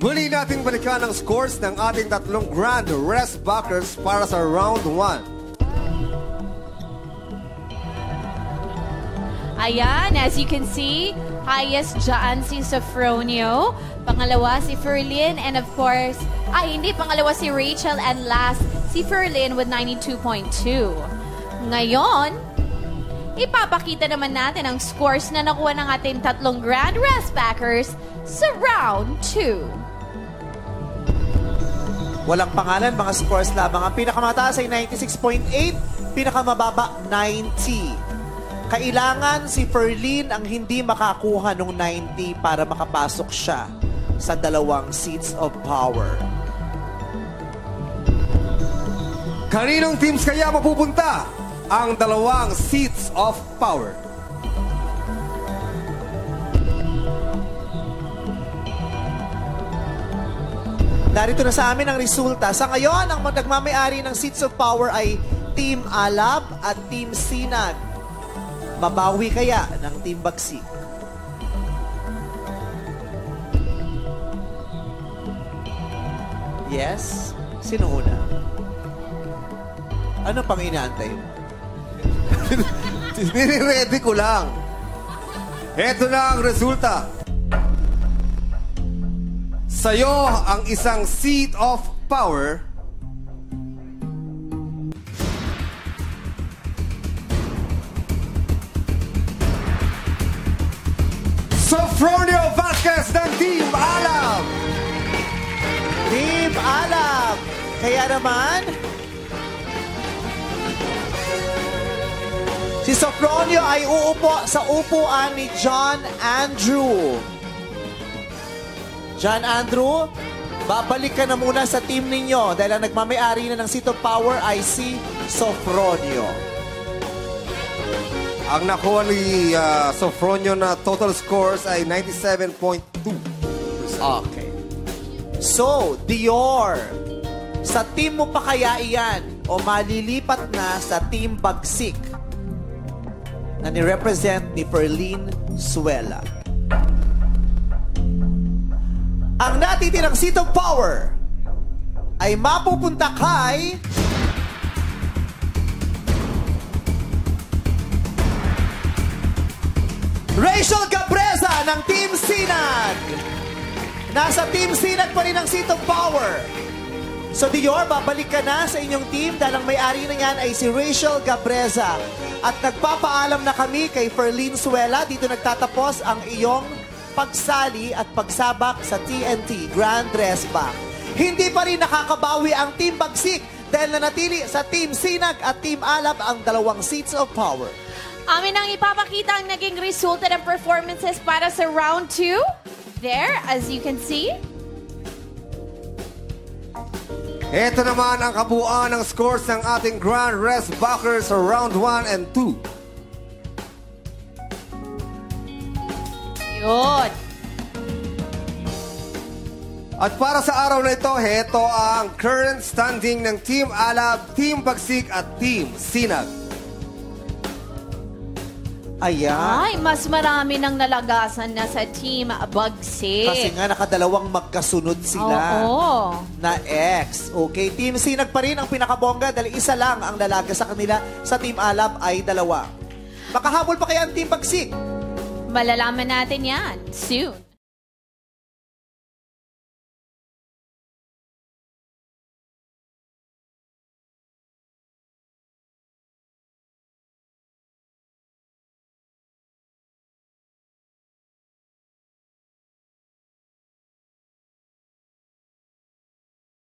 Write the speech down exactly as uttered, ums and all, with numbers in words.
Muli nating balikan ang scores ng ating tatlong Grand Rest Backers para sa round one. Ayan, as you can see, highest dyan si Sofronio, pangalawa si Ferlyn, and of course, ay hindi, pangalawa si Rachel, and last si Ferlyn with ninety-two point two. Ngayon, ipapakita naman natin ang scores na nakuha ng ating tatlong Grand Rest Backers sa round two. Walang pangalan, mga scores lamang. Ang pinakamataas ay ninety-six point eight, pinakamababa ninety. Kailangan si Ferlyn ang hindi makakuha ng ninety para makapasok siya sa dalawang Seats of Power. Kaninong teams kaya mapupunta ang dalawang Seats of Power? Narito na sa amin ang resulta. Sa ngayon, ang nagmamayari ng Seats of Power ay Team Alab at Team Sinag. Mabawi kaya ng Team Bagsik? Yes? Sino una? Ano pang inaantay mo? Nire-ready ko lang. Heto na ang resulta. Sa'yo ang isang Seat of Power. Sofronio Vasquez ng Team Alab! Team Alab! Kaya naman, si Sofronio ay uupo sa upuan ni John Andrew. John Andrew, babalik ka na muna sa team ninyo dahil ang nagmamayari na ng Seat of Power ay si Sofronio. Ang nakuha ni uh, Sofronio na total scores ay ninety-seven point two. Okay. So, Dior, sa team mo pa kaya iyan o malilipat na sa Team Bagsik na nirepresent ni Ferlyn Suela? Ang natitirang Seat of Power ay mapupunta kay... Rachel Gabreza ng Team Sinag. Nasa Team Sinag pa rin ang Seat of Power. So Dior, babalik ka na sa inyong team dahil ang may-ari na yan ay si Rachel Gabreza. At nagpapaalam na kami kay Ferlyn Suela. Dito nagtatapos ang iyong pagsali at pagsabak sa T N T Grand Rest Back. Hindi pa rin nakakabawi ang Team Bagsik dahil nanatili sa Team Sinag at Team Alab ang dalawang Seats of Power. Amin ang ipapakita ang naging resulta ng performances para sa round two. There, as you can see. Ito naman ang kabuuan ng scores ng ating Grand Rest Backers sa round one and two. Yun. At para sa araw na ito, heto ang current standing ng Team Alab, Team Bagsik at Team Sinag. Ayan. Ay, mas marami nang nalagasan na sa Team Bagsik. Kasi nga, nakadalawang magkasunod sila. Oo. Na X. Okay, Team Sinag pa rin ang pinakabongga dahil isa lang ang nalaga sa kanila. Sa Team Alab ay dalawa. Makahabol pa kaya ang Team Bagsik? Malalaman natin yan soon.